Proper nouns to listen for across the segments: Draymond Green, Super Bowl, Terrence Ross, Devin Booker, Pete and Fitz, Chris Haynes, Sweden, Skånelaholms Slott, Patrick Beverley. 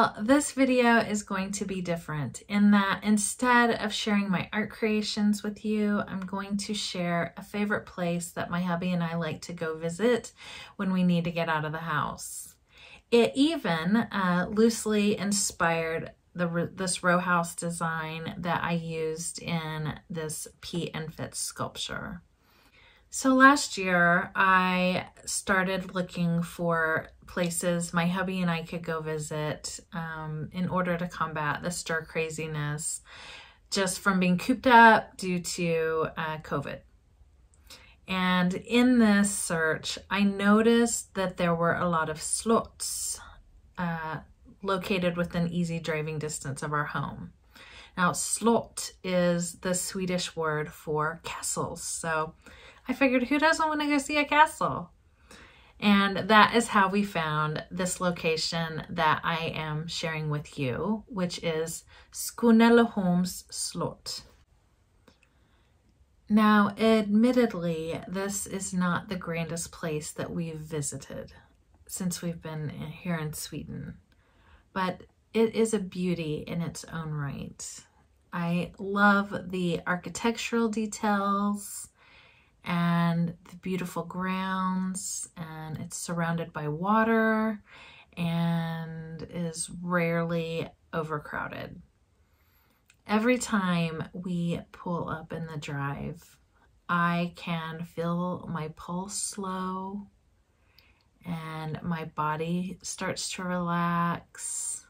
Well, this video is going to be different in that instead of sharing my art creations with you, I'm going to share a favorite place that my hubby and I like to go visit when we need to get out of the house. It even loosely inspired this row house design that I used in this Pete and Fitz sculpture. So last year, I started looking for places my hubby and I could go visit in order to combat the stir craziness just from being cooped up due to COVID. And in this search, I noticed that there were a lot of slots located within easy driving distance of our home. Now, slott is the Swedish word for castles, so I figured, who doesn't want to go see a castle? And that is how we found this location that I am sharing with you, which is Skånelaholms Slott. Now, admittedly, this is not the grandest place that we've visited since we've been here in Sweden, but it is a beauty in its own right. I love the architectural details and the beautiful grounds, and it's surrounded by water and is rarely overcrowded. Every time we pull up in the drive, I can feel my pulse slow and my body starts to relax,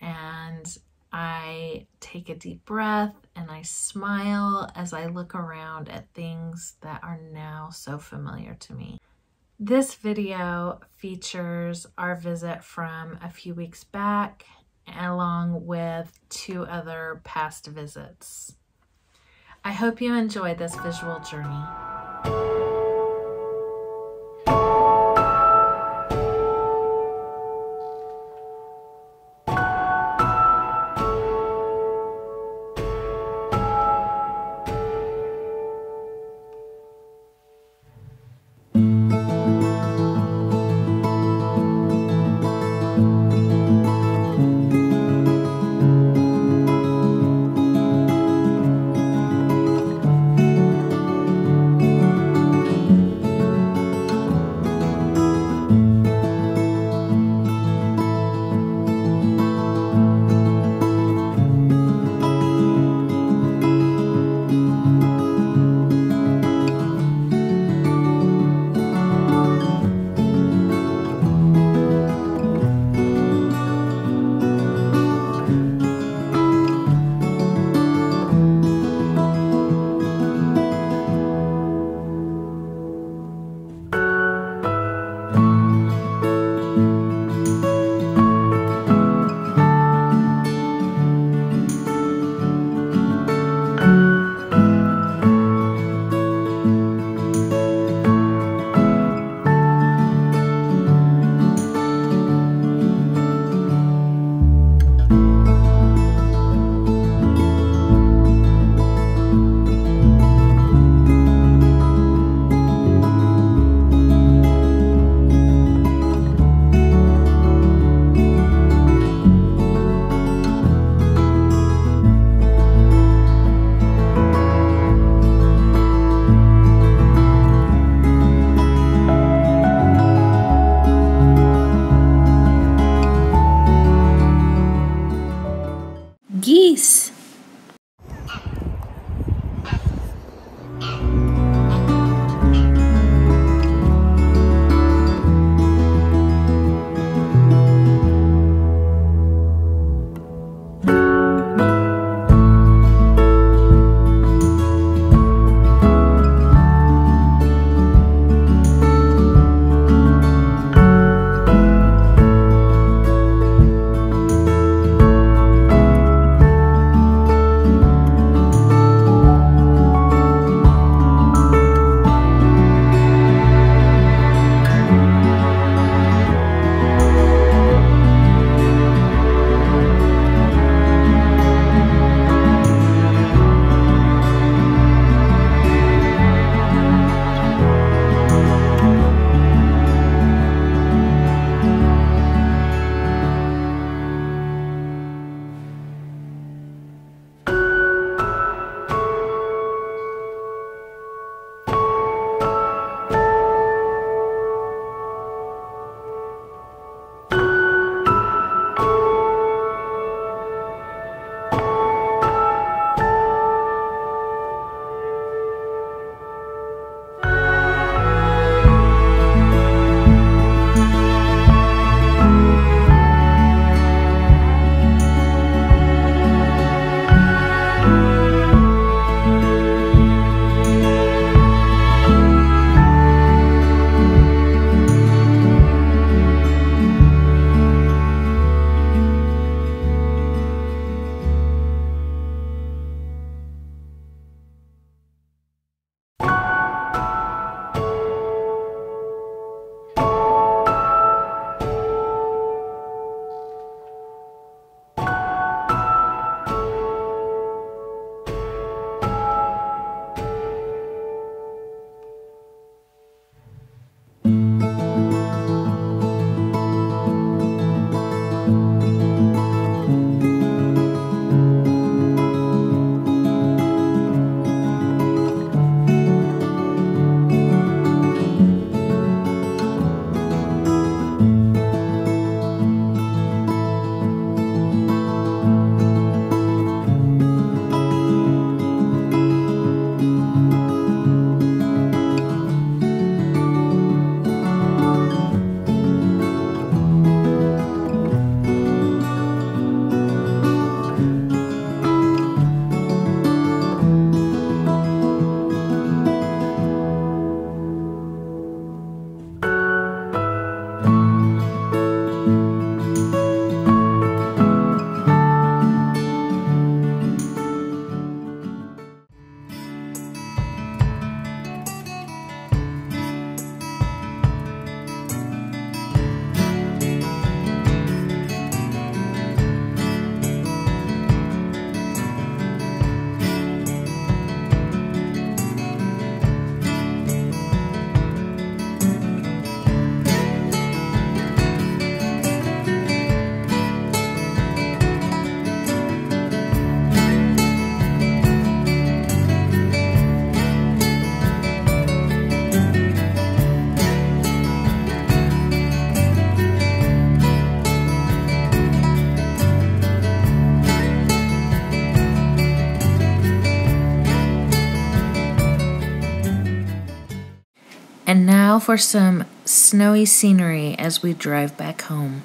and I take a deep breath and I smile as I look around at things that are now so familiar to me. This video features our visit from a few weeks back, along with two other past visits. I hope you enjoyed this visual journey. And now for some snowy scenery as we drive back home.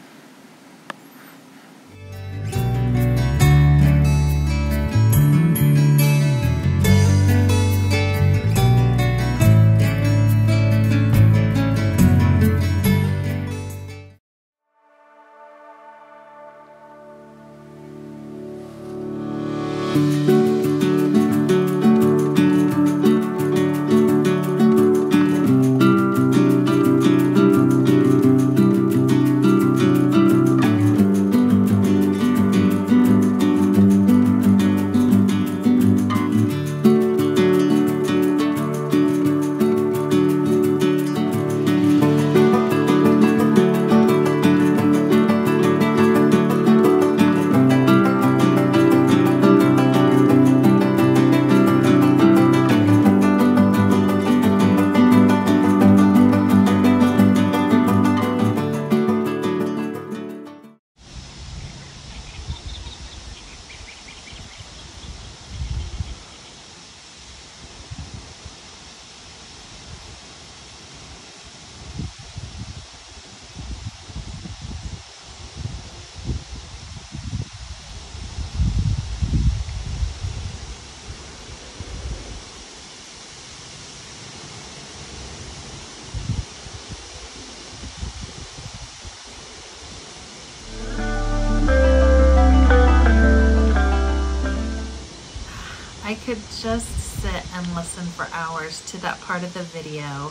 I could just sit and listen for hours to that part of the video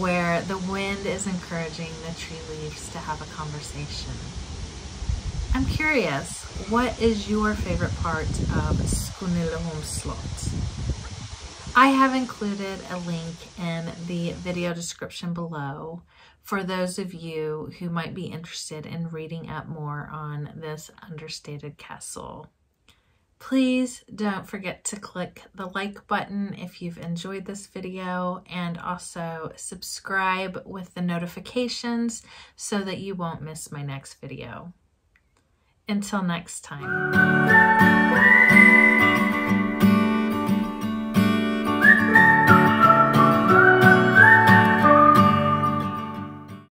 where the wind is encouraging the tree leaves to have a conversation. I'm curious, what is your favorite part of Skånelaholms Slott? I have included a link in the video description below for those of you who might be interested in reading up more on this understated castle. Please don't forget to click the like button if you've enjoyed this video, and also subscribe with the notifications so that you won't miss my next video. Until next time.